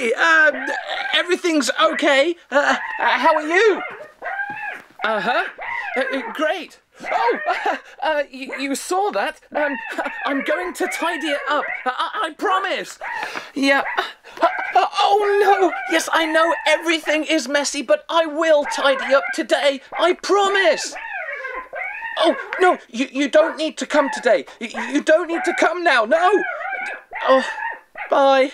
Hi, everything's okay. How are you? Great. Oh, you saw that. I'm going to tidy it up. I promise. Yeah. Oh, no. Yes, I know everything is messy, but I will tidy up today. I promise. Oh, no, you don't need to come today. You don't need to come now. No. Oh, bye.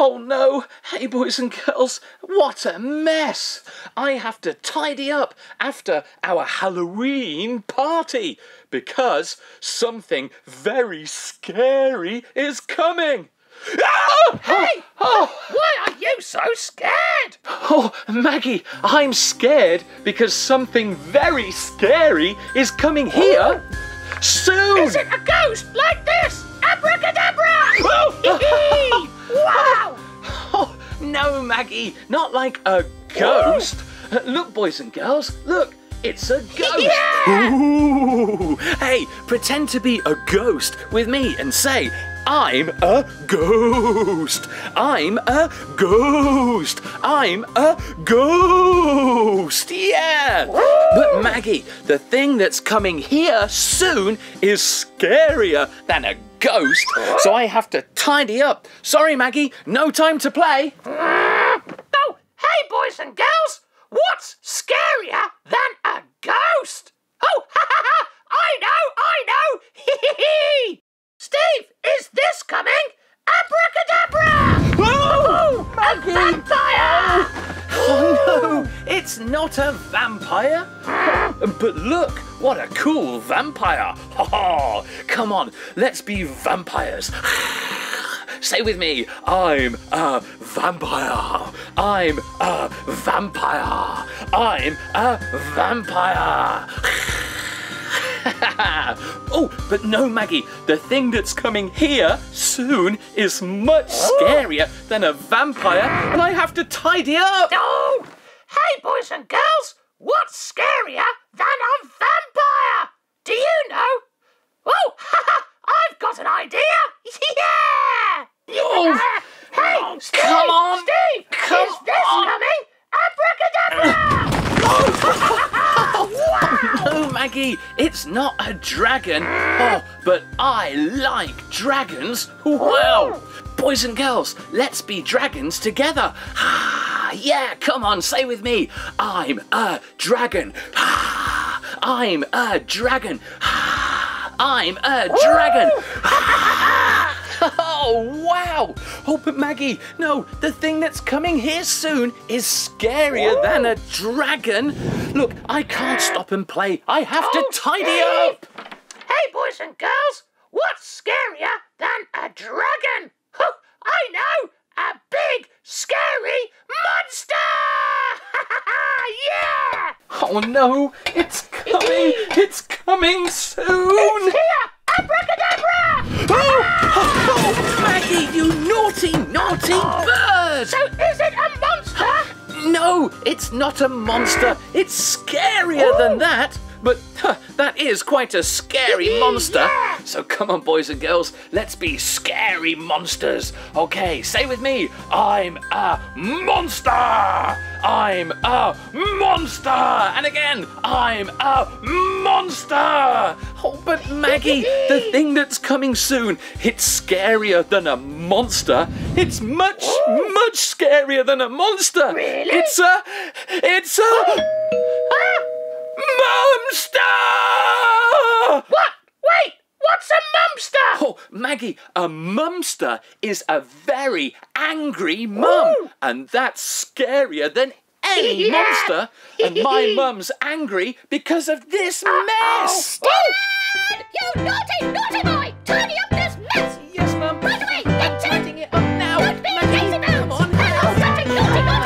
Oh no, hey boys and girls, what a mess! I have to tidy up after our Halloween party because something very scary is coming! Oh, hey! Why are you so scared? Oh, Maggie, I'm scared because something very scary is coming here soon! Is it a ghost like this? Abracadabra! Oh. Wow! Oh, no, Maggie, not like a ghost. Look, boys and girls, look, it's a ghost. Yeah! Ooh. Hey, pretend to be a ghost with me and say, I'm a ghost. I'm a ghost. I'm a ghost. Yeah! Ooh. But Maggie, the thing that's coming here soon is scarier than a ghost, so I have to tidy up. Sorry, Maggie, no time to play. Oh, hey, boys and girls, what's scarier than a ghost? Oh, ha ha ha, I know, hee hee. Steve, is this coming? Abracadabra! Oh, Maggie! A vampire! Oh no, it's not a vampire. But look, what a cool vampire. Oh, come on, let's be vampires. Say with me, I'm a vampire. I'm a vampire. I'm a vampire. Oh, but no, Maggie, the thing that's coming here soon is much scarier than a vampire, and I have to tidy up. Oh, hey, boys and girls, what's scarier than a vampire? Do you know? Oh, I've got an idea. Yeah! Oh, hey, Steve, come on. Steve, come is this on. Coming? Abracadabra! Oh, no, Maggie, it's not a dragon. Oh, but I like dragons. Well, boys and girls, let's be dragons together. Yeah, come on, say with me. I'm a dragon. I'm a dragon. I'm a dragon. Oh, wow. Oh, but Maggie, no, the thing that's coming here soon is scarier than a dragon. Look, I can't stop and play. I have to tidy up. Hey, boys and girls, what's scarier than a dragon? Oh, I know, a big, scary monster. Yeah! Oh, no, it's coming. It's coming soon. It's here. Abracadabra! Oh, Maggie, you naughty bird! So is it a monster? No, it's not a monster. It's scarier than that. But that is quite a scary monster. Yeah. So come on, boys and girls, let's be scary monsters. Okay, say with me, I'm a monster. I'm a monster. And again, I'm a monster. Oh, but Maggie, the thing that's coming soon, it's scarier than a monster. It's much, much scarier than a monster. Really? It's a... Mumster! What? Wait, what's a mumster? Oh, Maggie, a mumster is a very angry mum. Ooh. And that's scarier than any monster. And my mum's angry because of this mess. Oh. Dad, you naughty boy! Tidy up this mess! Yes, Mum. Right away, get to it! Tidying it up now. Don't be a lazy mouse. Come on. Oh, such a naughty boy!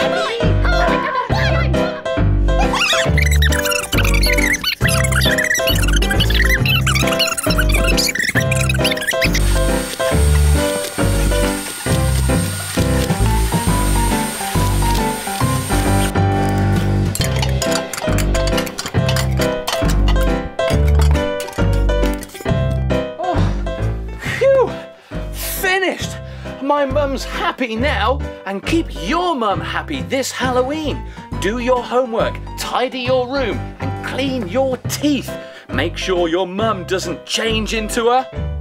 my mum's happy now and keep your mum happy this Halloween. Do your homework, tidy your room and clean your teeth. Make sure your mum doesn't change into a...